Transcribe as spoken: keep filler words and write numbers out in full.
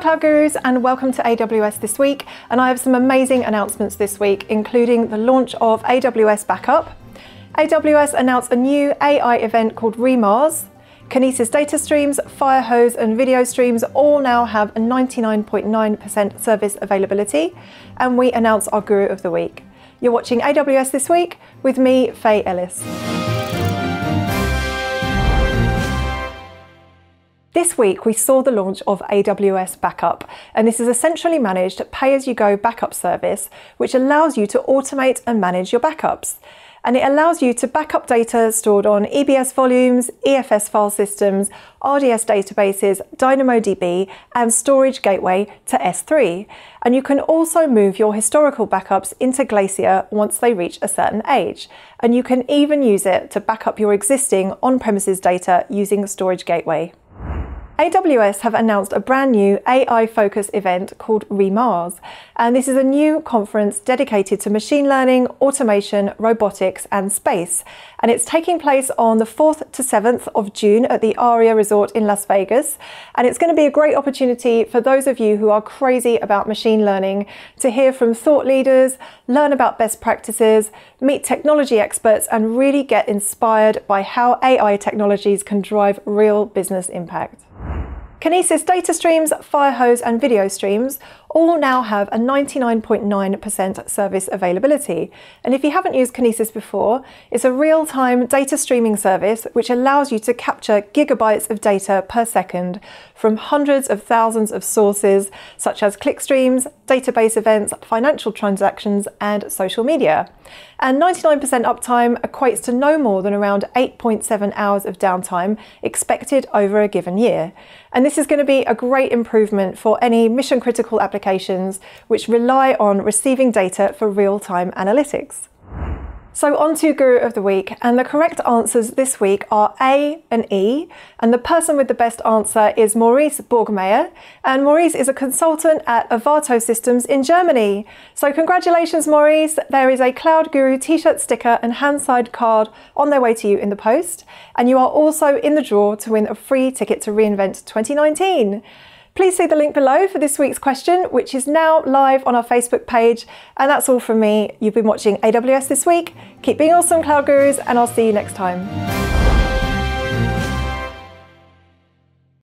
Hello Cluggers and welcome to A W S This Week, and I have some amazing announcements this week, including the launch of A W S Backup. A W S announced a new A I event called re:MARS. Kinesis Data Streams, Firehose and Video Streams all now have a ninety-nine point nine percent service availability, and we announce our Guru of the Week. You're watching A W S This Week with me, Faye Ellis. This week we saw the launch of A W S Backup, and this is essentially managed pay-as-you-go backup service which allows you to automate and manage your backups. And it allows you to back up data stored on E B S volumes, E F S file systems, R D S databases, DynamoDB and Storage Gateway to S three. And you can also move your historical backups into Glacier once they reach a certain age. And you can even use it to back up your existing on-premises data using Storage Gateway. A W S have announced a brand new A I-focused event called re:MARS, and this is a new conference dedicated to machine learning, automation, robotics and space, and it's taking place on the fourth to seventh of June at the Aria Resort in Las Vegas, and it's going to be a great opportunity for those of you who are crazy about machine learning to hear from thought leaders, learn about best practices, meet technology experts and really get inspired by how A I technologies can drive real business impact. Kinesis Data Streams, Firehose and Video Streams all now have a ninety-nine point nine percent service availability. And if you haven't used Kinesis before, it's a real-time data streaming service which allows you to capture gigabytes of data per second from hundreds of thousands of sources such as clickstreams, database events, financial transactions and social media. And ninety-nine percent uptime equates to no more than around eight point seven hours of downtime expected over a given year. And this is going to be a great improvement for any mission-critical applications which rely on receiving data for real-time analytics. So on to Guru of the Week, and the correct answers this week are A and E, and the person with the best answer is Maurice Borgmeier, and Maurice is a consultant at Avato Systems in Germany. So congratulations Maurice, there is a Cloud Guru t-shirt sticker and hand-signed card on their way to you in the post, and you are also in the draw to win a free ticket to reInvent twenty nineteen. Please see the link below for this week's question, which is now live on our Facebook page. And that's all from me. You've been watching A W S This Week. Keep being awesome, Cloud Gurus, and I'll see you next time.